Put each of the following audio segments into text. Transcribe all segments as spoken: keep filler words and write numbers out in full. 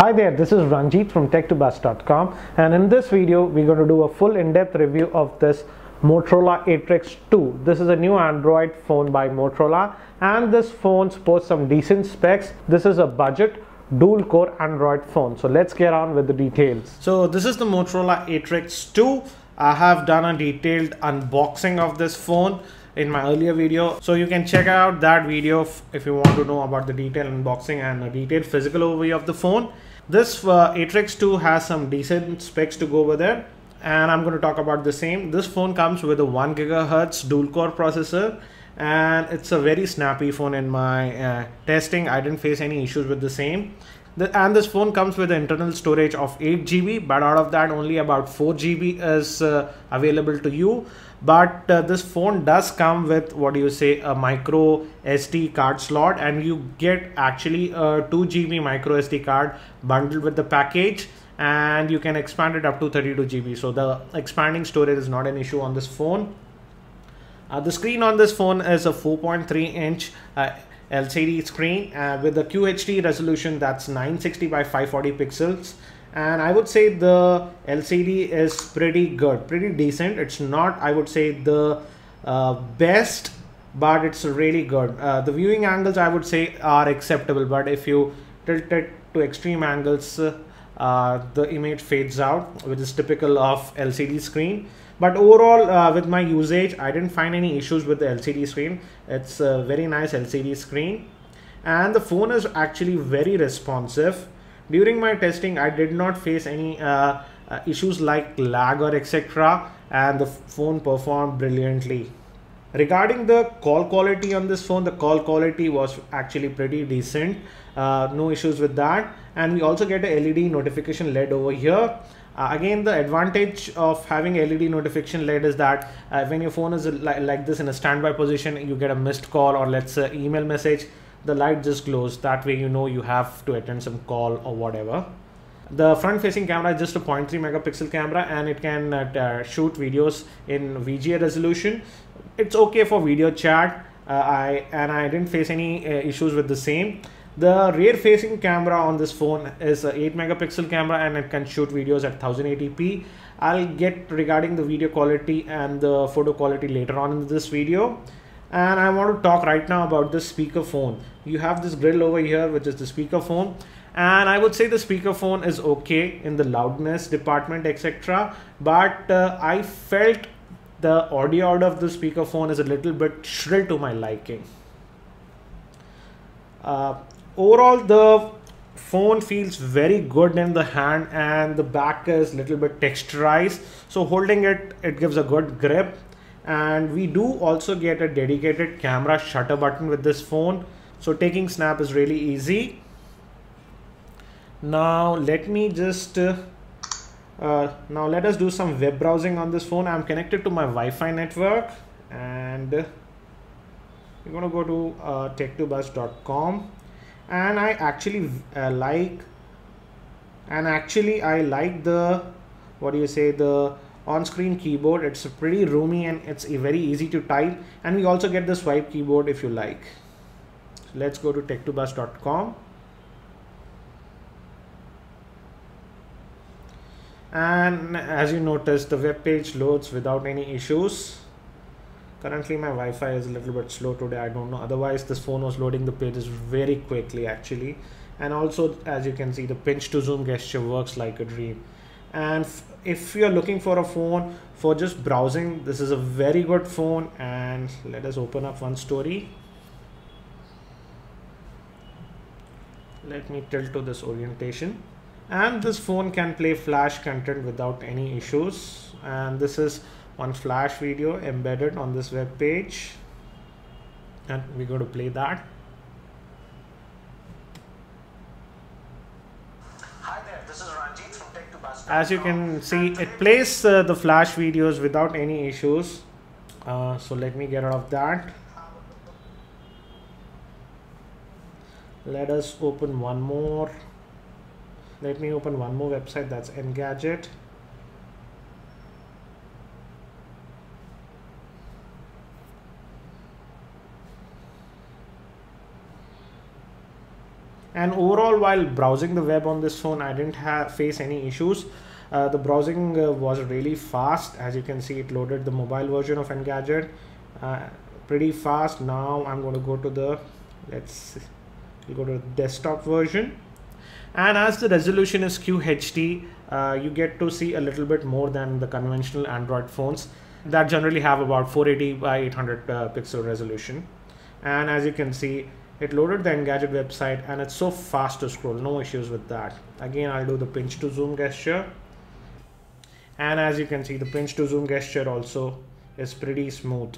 Hi there, this is Ranjit from tech two bus dot com, and in this video we're going to do a full in-depth review of this Motorola Atrix two. This is a new Android phone by Motorola, and this phone sports some decent specs. This is a budget dual core Android phone. So let's get on with the details. So this is the Motorola Atrix two. I have done a detailed unboxing of this phone in my earlier video, so you can check out that video if you want to know about the detailed unboxing and a detailed physical overview of the phone. This uh, Atrix two has some decent specs to go with it, and I'm going to talk about the same. This phone comes with a one gigahertz dual core processor, and it's a very snappy phone. In my uh, testing, I didn't face any issues with the same. The, and this phone comes with internal storage of eight G B, but out of that only about four G B is uh, available to you. But uh, this phone does come with, what do you say, a micro S D card slot, and you get actually a two G B micro S D card bundled with the package, and you can expand it up to thirty-two G B. So the expanding storage is not an issue on this phone. Uh, the screen on this phone is a four point three inch uh, L C D screen uh, with a Q H D resolution that's nine sixty by five forty pixels, and I would say the L C D is pretty good, pretty decent. It's not, I would say, the uh, best, but it's really good. Uh, the viewing angles, I would say, are acceptable, but if you tilt it to extreme angles, uh, uh, the image fades out, which is typical of L C D screen. But overall, uh, with my usage, I didn't find any issues with the L C D screen. It's a very nice L C D screen, and the phone is actually very responsive. During my testing, I did not face any uh, uh, issues like lag or et cetera, and the phone performed brilliantly. Regarding the call quality on this phone, the call quality was actually pretty decent. Uh, no issues with that, and we also get a L E D notification L E D over here. Uh, again, the advantage of having L E D notification L E D is that uh, when your phone is li like this in a standby position, you get a missed call or let's say email message, the light just glows. That way you know you have to attend some call or whatever. The front facing camera is just a zero point three megapixel camera, and it can uh, shoot videos in V G A resolution. It's okay for video chat, uh, I and I didn't face any uh, issues with the same. The rear facing camera on this phone is an eight megapixel camera, and it can shoot videos at ten eighty p. I'll get regarding the video quality and the photo quality later on in this video. And I want to talk right now about this speakerphone. You have this grill over here, which is the speakerphone, and I would say the speakerphone is okay in the loudness department, et cetera. But uh, I felt the audio out of the speakerphone is a little bit shrill to my liking. Uh, Overall, the phone feels very good in the hand, and the back is a little bit texturized. So holding it, it gives a good grip. And we do also get a dedicated camera shutter button with this phone. So taking snap is really easy. Now let me just, uh, uh, now let us do some web browsing on this phone. I'm connected to my Wi-Fi network, and we're going to go to uh, tech two bus dot com. And I actually uh, like, and actually I like the, what do you say, the on-screen keyboard. It's pretty roomy, and it's very easy to type. And we also get the swipe keyboard if you like. So let's go to tech two bus dot com. And as you notice, the web page loads without any issues. Currently my Wi-Fi is a little bit slow today, I don't know. Otherwise this phone was loading the pages very quickly actually. And also, as you can see, the pinch to zoom gesture works like a dream. And if you're looking for a phone for just browsing, this is a very good phone. And let us open up one story. Let me tilt to this orientation. And this phone can play Flash content without any issues. And this is one Flash video embedded on this web page, and we're going to play that. Hi there, this is Ranjit from tech two bus dot com. As you can see, it plays uh, the Flash videos without any issues. Uh, so let me get out of that. Let us open one more. Let me open one more website, that's Engadget. And overall, while browsing the web on this phone, I didn't have face any issues. Uh, the browsing uh, was really fast. As you can see, it loaded the mobile version of Engadget uh, pretty fast. Now I'm going to go to the let's we'll go to the desktop version, and as the resolution is Q H D, uh, you get to see a little bit more than the conventional Android phones that generally have about four eighty by eight hundred uh, pixel resolution. And as you can see, it loaded the Engadget website, and it's so fast to scroll, no issues with that. Again, I'll do the pinch to zoom gesture, and as you can see, the pinch to zoom gesture also is pretty smooth.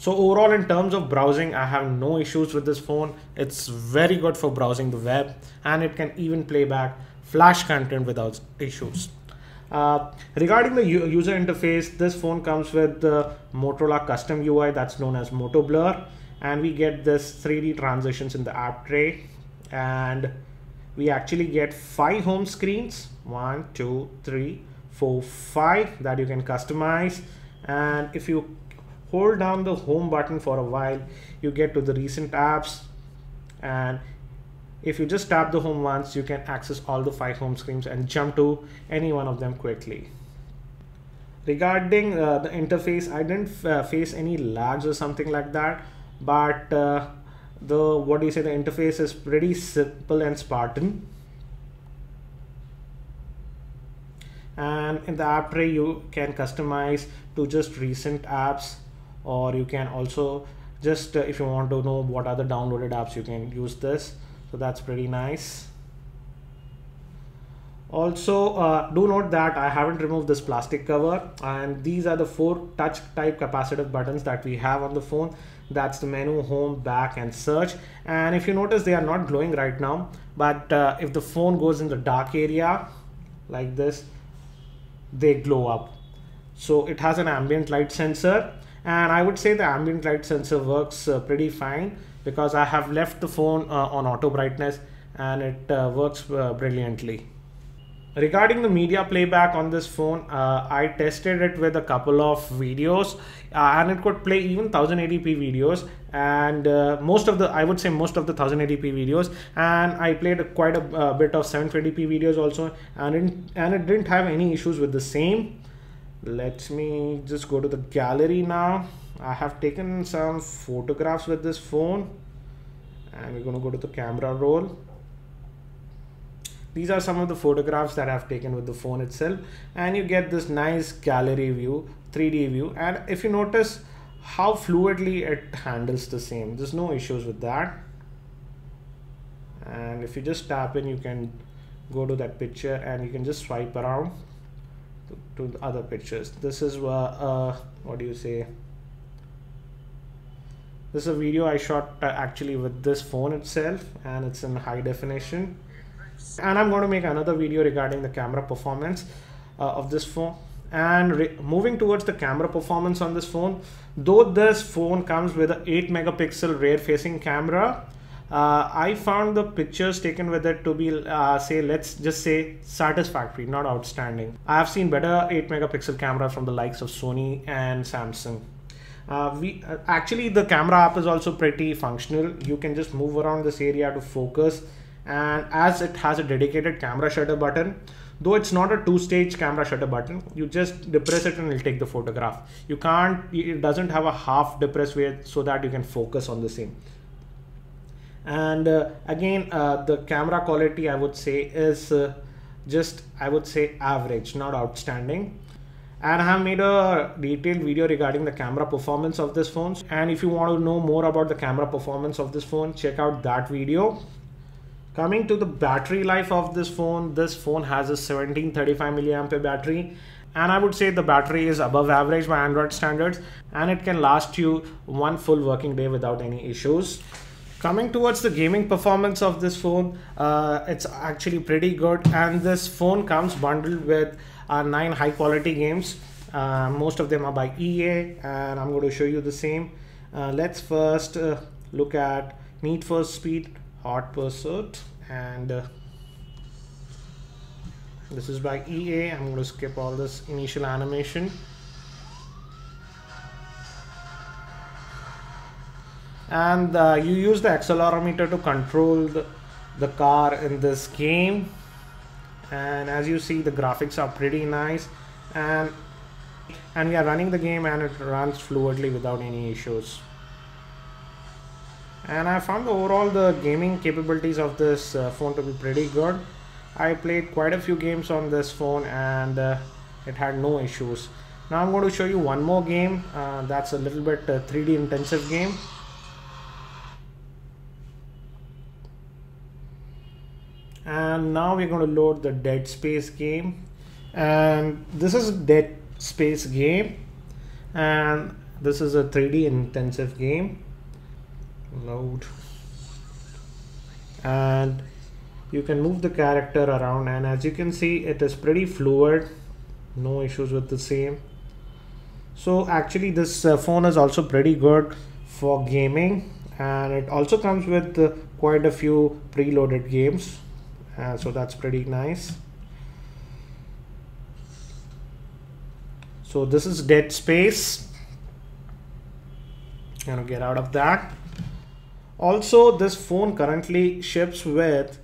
So overall, in terms of browsing, I have no issues with this phone. It's very good for browsing the web, and it can even play back Flash content without issues. Uh, regarding the user interface, this phone comes with the Motorola custom U I that's known as Moto Blur, and we get this three D transitions in the app tray, and we actually get five home screens, one, two, three, four, five, that you can customize. And if you hold down the home button for a while, you get to the recent apps, and if you just tap the home once, you can access all the five home screens and jump to any one of them quickly. Regarding uh, the interface, I didn't uh, face any lags or something like that, but uh, the what do you say the interface is pretty simple and Spartan. And in the app tray, you can customize to just recent apps, or you can also just uh, if you want to know what are the downloaded apps, you can use this. So that's pretty nice. Also, uh, do note that I haven't removed this plastic cover, and these are the four touch type capacitive buttons that we have on the phone. That's the menu, home, back, and search. And if you notice, they are not glowing right now, but uh, if the phone goes in the dark area like this, they glow up. So it has an ambient light sensor, and I would say the ambient light sensor works uh, pretty fine, because I have left the phone uh, on auto brightness, and it uh, works uh, brilliantly. Regarding the media playback on this phone, uh, I tested it with a couple of videos, uh, and it could play even ten eighty p videos, and uh, most of the I would say most of the ten eighty p videos, and I played quite a uh, bit of seven twenty p videos also, and it, and it didn't have any issues with the same. Let me just go to the gallery now. I have taken some photographs with this phone, and we're going to go to the camera roll. These are some of the photographs that I've taken with the phone itself, and you get this nice gallery view, three D view, and if you notice how fluidly it handles the same, there's no issues with that. And if you just tap in, you can go to that picture, and you can just swipe around to the other pictures. This is uh, uh, what do you say this is a video I shot uh, actually with this phone itself, and it's in high definition, and I'm going to make another video regarding the camera performance uh, of this phone. And moving towards the camera performance on this phone, though this phone comes with an eight megapixel rear facing camera, Uh, I found the pictures taken with it to be uh, say let's just say satisfactory, not outstanding. I have seen better eight megapixel camera from the likes of Sony and Samsung. Uh, we uh, actually the camera app is also pretty functional. You can just move around this area to focus, and as it has a dedicated camera shutter button, though it's not a two-stage camera shutter button, you just depress it and it'll take the photograph. You can't it doesn't have a half depress way so that you can focus on the same. And uh, again, uh, the camera quality I would say is uh, just I would say average, not outstanding. And I have made a detailed video regarding the camera performance of this phone, and if you want to know more about the camera performance of this phone, check out that video. Coming to the battery life of this phone, this phone has a seventeen thirty-five milliampere battery, and I would say the battery is above average by Android standards, and it can last you one full working day without any issues. Coming towards the gaming performance of this phone, uh, it's actually pretty good, and this phone comes bundled with uh, nine high quality games. Uh, most of them are by E A, and I'm going to show you the same. Uh, let's first uh, look at Need for Speed Hot Pursuit, and uh, this is by E A. I'm going to skip all this initial animation. and uh, you use the accelerometer to control the, the car in this game. And as you see, the graphics are pretty nice, and and we are running the game and it runs fluidly without any issues. And I found overall the gaming capabilities of this uh, phone to be pretty good. I played quite a few games on this phone and uh, it had no issues. Now I'm going to show you one more game uh, that's a little bit uh, three D intensive game. And now we're going to load the Dead Space game. And this is a Dead Space game, and this is a three D intensive game. Load. And you can move the character around, and as you can see, it is pretty fluid, no issues with the same. So actually this uh, phone is also pretty good for gaming, and it also comes with uh, quite a few preloaded games, uh, so that's pretty nice. So this is Dead Space. I'm gonna get out of that. Also, this phone currently ships with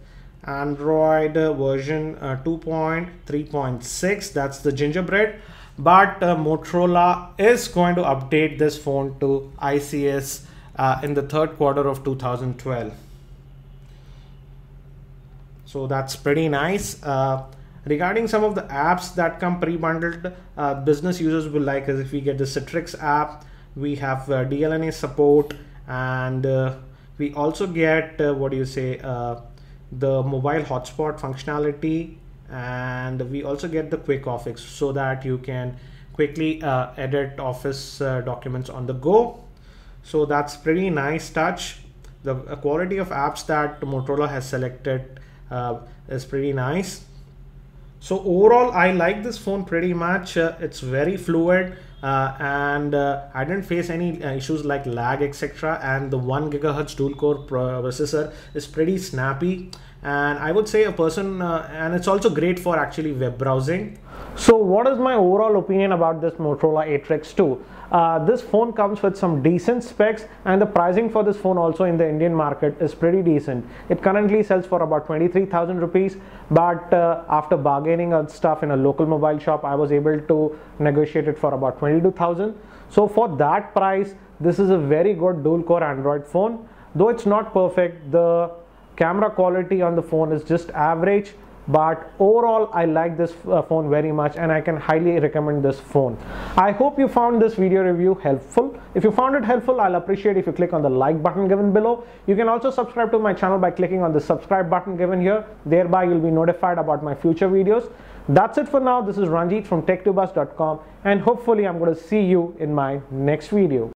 Android version uh, two point three point six, that's the Gingerbread, but uh, Motorola is going to update this phone to I C S uh, in the third quarter of two thousand twelve. So that's pretty nice. Uh, regarding some of the apps that come pre-bundled, uh, business users will like as if we get the Citrix app, we have uh, D L N A support, and uh, we also get uh, what do you say uh, the mobile hotspot functionality, and we also get the Quick Office so that you can quickly uh, edit office uh, documents on the go. So that's pretty nice touch. The quality of apps that Motorola has selected uh, is pretty nice. So overall, I like this phone pretty much. Uh, it's very fluid, uh, and uh, I didn't face any uh, issues like lag, et cetera. And the one gigahertz dual core processor is pretty snappy. And I would say a person, uh, and it's also great for actually web browsing. So what is my overall opinion about this Motorola Atrix two? Uh, this phone comes with some decent specs, and the pricing for this phone also in the Indian market is pretty decent. It currently sells for about twenty-three thousand rupees, but uh, after bargaining and stuff in a local mobile shop, I was able to negotiate it for about twenty-two thousand. So for that price, this is a very good dual core Android phone. Though it's not perfect, the camera quality on the phone is just average, but overall I like this uh, phone very much, and I can highly recommend this phone. I hope you found this video review helpful. If you found it helpful, I'll appreciate if you click on the like button given below. You can also subscribe to my channel by clicking on the subscribe button given here. Thereby you'll be notified about my future videos. That's it for now. This is Ranjit from tech two bus dot com, and hopefully I'm going to see you in my next video.